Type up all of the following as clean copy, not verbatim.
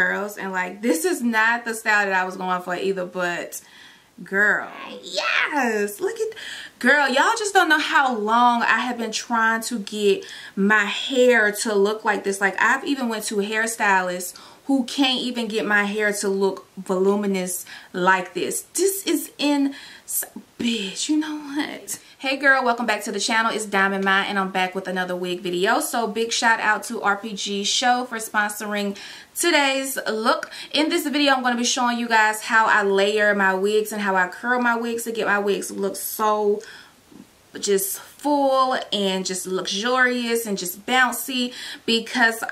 girls, and like this is not the style that I was going for either, but girl, yes, look at, girl, y'all just don't know how long I have been trying to get my hair to look like this. Like, I've even went to hairstylists who can't even get my hair to look voluminous like this. This is in, bitch, you know what? Hey girl, welcome back to the channel. It's Dyamond Myne and I'm back with another wig video. So big shout out to RPG Show for sponsoring today's look. In this video, I'm going to be showing you guys how I layer my wigs and how I curl my wigs to get my wigs to look so just full and just luxurious and just bouncy, because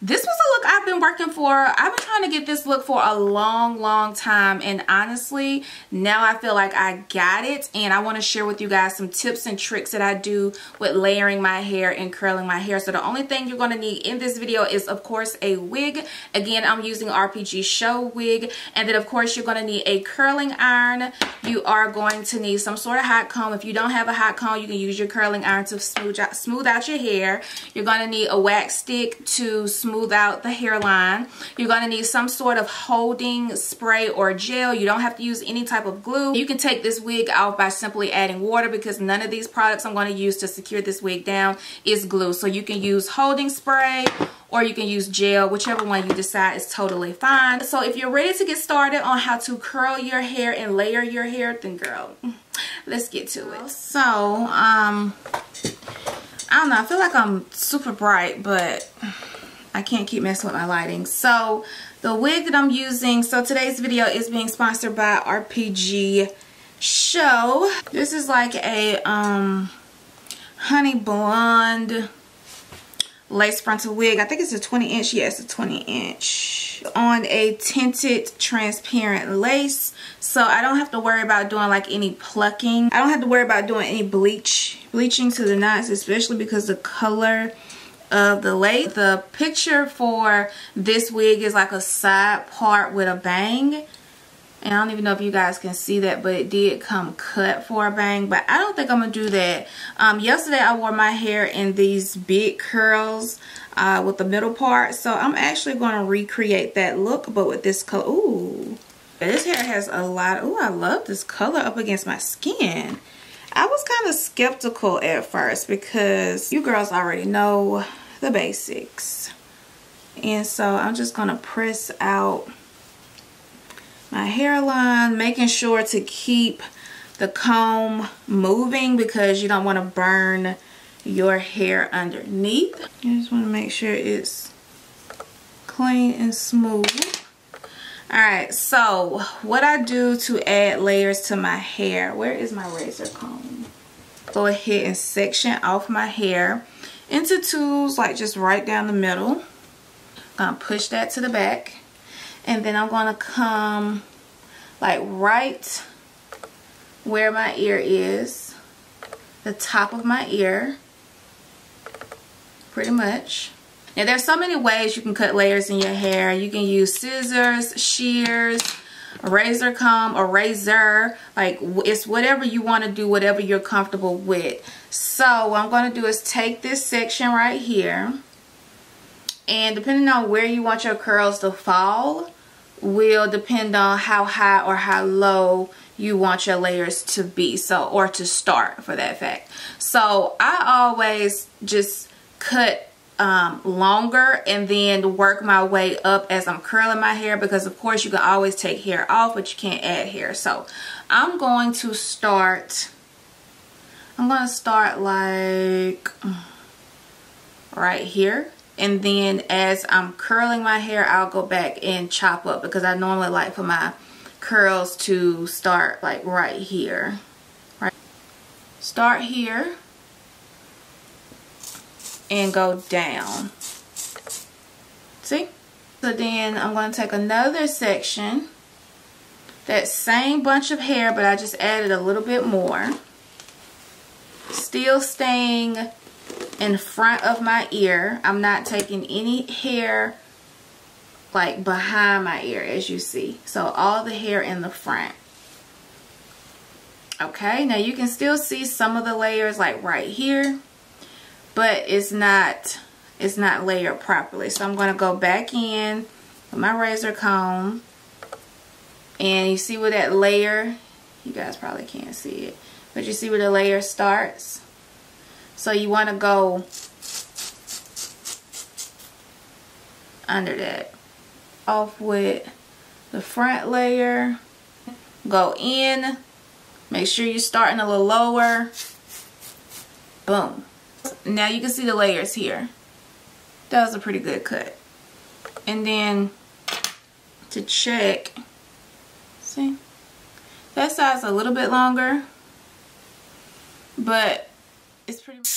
this was a look I've been working for. I've been trying to get this look for a long time, and honestly now I feel like I got it, and I want to share with you guys some tips and tricks that I do with layering my hair and curling my hair. So the only thing you're going to need in this video is of course a wig. Again, I'm using RPG Show wig, and then of course you're going to need a curling iron. You are going to need some sort of hot comb. If you don't have a hot comb, you can use your curling iron to smooth out your hair. You're going to need a wax stick to smooth out the hairline. You're going to need some sort of holding spray or gel. You don't have to use any type of glue. You can take this wig off by simply adding water, because none of these products I'm going to use to secure this wig down is glue. So you can use holding spray or you can use gel, whichever one you decide is totally fine. So if you're ready to get started on how to curl your hair and layer your hair, then girl, let's get to it. So I don't know, I feel like I'm super bright, but I can't keep messing with my lighting. So the wig that I'm using, so today's video is being sponsored by RPG Show. This is like a honey blonde lace frontal wig. I think it's a 20-inch. Yes, a 20-inch on a tinted transparent lace. So I don't have to worry about doing like any plucking. I don't have to worry about doing any bleaching to the knots, especially because the color of the lace. The picture for this wig is like a side part with a bang, and I don't even know if you guys can see that, but it did come cut for a bang, but I don't think I'm gonna do that. Yesterday I wore my hair in these big curls with the middle part, so I'm actually gonna recreate that look, but with this color. Ooh, this hair has a lot. Ooh, I love this color up against my skin. I was kind of skeptical at first because you girls already know the basics, and so I'm just gonna press out my hairline, making sure to keep the comb moving because you don't want to burn your hair underneath. You just want to make sure it's clean and smooth. Alright, so what I do to add layers to my hair, where is my razor comb? Go ahead and section off my hair into twos, like just right down the middle. I'm gonna push that to the back, and then I'm gonna come like right where my ear is, the top of my ear, pretty much. Now there's so many ways you can cut layers in your hair. You can use scissors, shears, a razor comb, a razor. Like, it's whatever you want to do, whatever you're comfortable with. So what I'm going to do is take this section right here, and depending on where you want your curls to fall will depend on how high or how low you want your layers to be, so, or to start for that fact. So I always just cut longer and then work my way up as I'm curling my hair, because of course you can always take hair off, but you can't add hair. So I'm going to start, like right here, and then as I'm curling my hair I'll go back and chop up, because I normally like for my curls to start like right here, right, start here and go down. See? So then I'm going to take another section, that same bunch of hair, but I just added a little bit more, still staying in front of my ear. I'm not taking any hair like behind my ear, as you see, so all the hair in the front. Okay, now you can still see some of the layers like right here, but it's not layered properly. So I'm going to go back in my razor comb, and you see where that layer, you guys probably can't see it, but you see where the layer starts. So you want to go under that, off with the front layer, go in, make sure you're starting a little lower, boom. Now you can see the layers here. That was a pretty good cut. And then to check, see, that side's a little bit longer, but it's pretty much.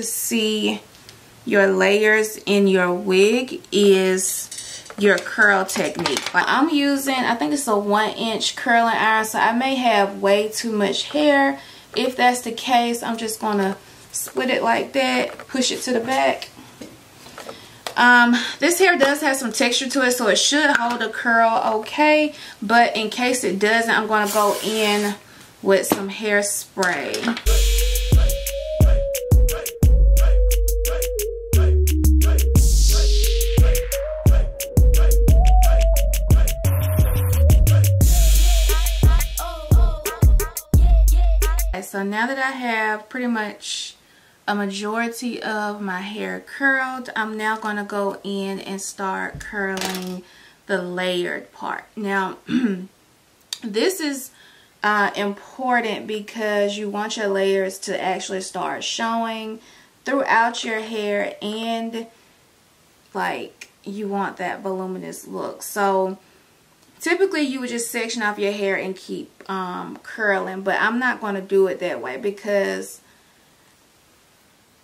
See your layers in your wig is your curl technique. Like I'm using, I think it's a 1-inch curling iron, so I may have way too much hair. If that's the case, I'm just gonna split it like that, push it to the back. This hair does have some texture to it, so it should hold a curl okay, but in case it doesn't, I'm gonna go in with some hairspray. So now that I have pretty much a majority of my hair curled, I'm now going to go in and start curling the layered part. Now, this is important because you want your layers to actually start showing throughout your hair, and like you want that voluminous look. So typically you would just section off your hair and keep curling, but I'm not going to do it that way because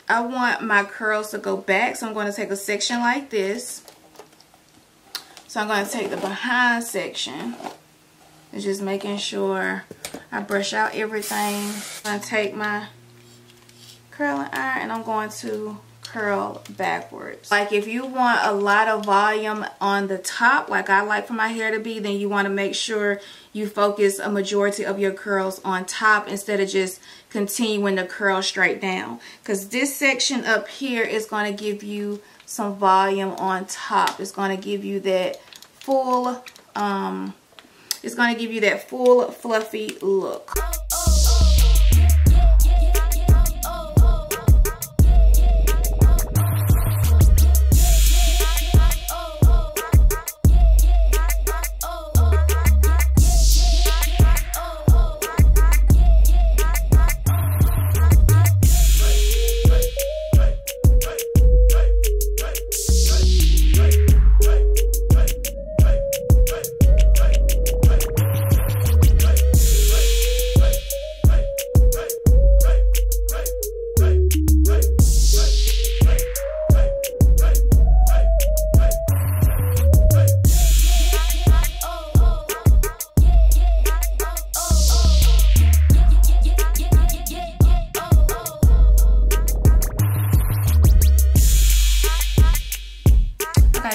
I want my curls to go back. So I'm going to take a section like this. So I'm going to take the behind section. It's just making sure I brush out everything. I'm going to take my curling iron and I'm going to curl backwards. Like if you want a lot of volume on the top, like I like for my hair to be, then you want to make sure you focus a majority of your curls on top instead of just continuing to curl straight down, because this section up here is going to give you some volume on top. It's going to give you that full fluffy look.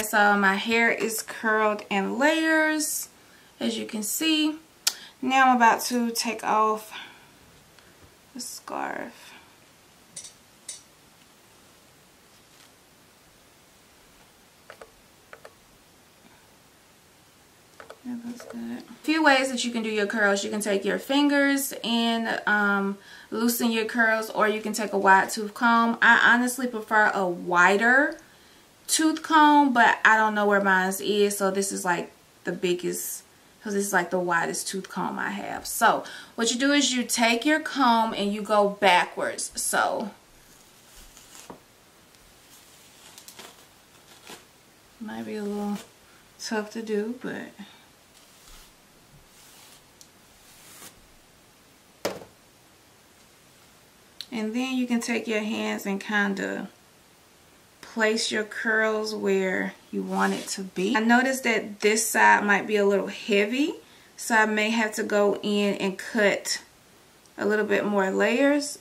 So my hair is curled in layers, as you can see. Now I'm about to take off the scarf. That looks good. A few ways that you can do your curls. You can take your fingers and loosen your curls, or you can take a wide tooth comb. I honestly prefer a wider tooth comb, but I don't know where mine is, so this is like the biggest, because this is like the widest tooth comb I have. So what you do is you take your comb and you go backwards. So might be a little tough to do, but and then you can take your hands and kind of place your curls where you want it to be. I noticed that this side might be a little heavy, so I may have to go in and cut a little bit more layers.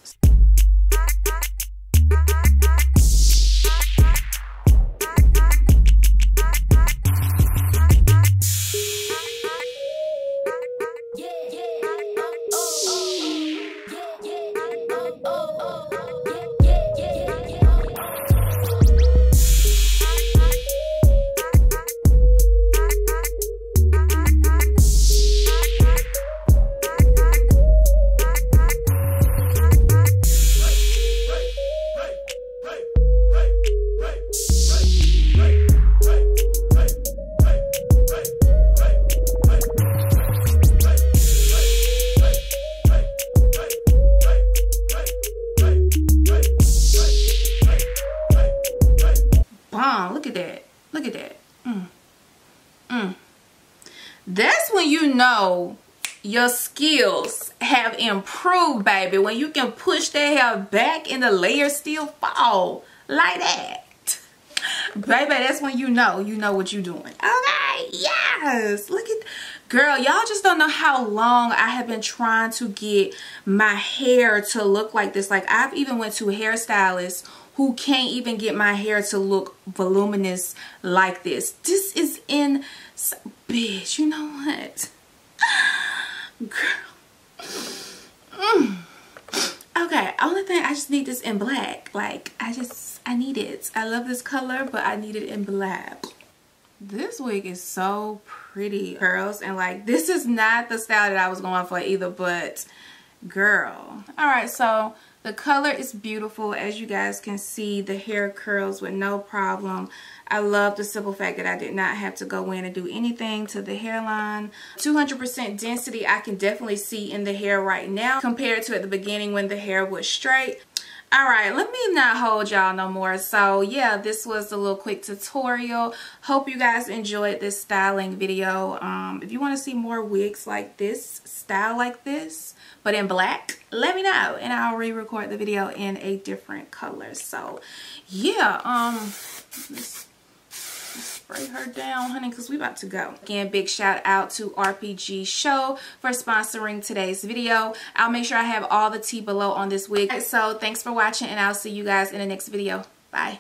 That's when you know your skills have improved, baby, when you can push that hair back and the layers still fall like that. Baby, that's when you know what you're doing. Okay, yes. Look at, girl, y'all just don't know how long I have been trying to get my hair to look like this. Like, I've even went to hairstylists who can't even get my hair to look voluminous like this. This is in, bitch, you know what? Girl. Okay, only thing, I just need this in black. Like, I need it. I love this color, but I need it in black. This wig is so pretty, girls. And like, this is not the style that I was going for either, but girl. All right, so the color is beautiful. As you guys can see, the hair curls with no problem. I love the simple fact that I did not have to go in and do anything to the hairline. 200% density I can definitely see in the hair right now compared to at the beginning when the hair was straight. Alright, let me not hold y'all no more. So yeah, this was a little quick tutorial. Hope you guys enjoyed this styling video. If you want to see more wigs like this, style like this, but in black, let me know and I'll re-record the video in a different color. So yeah, let's spray her down, honey, because we about to go. Again, big shout out to RPG Show for sponsoring today's video. I'll make sure I have all the tea below on this wig. So thanks for watching and I'll see you guys in the next video. Bye.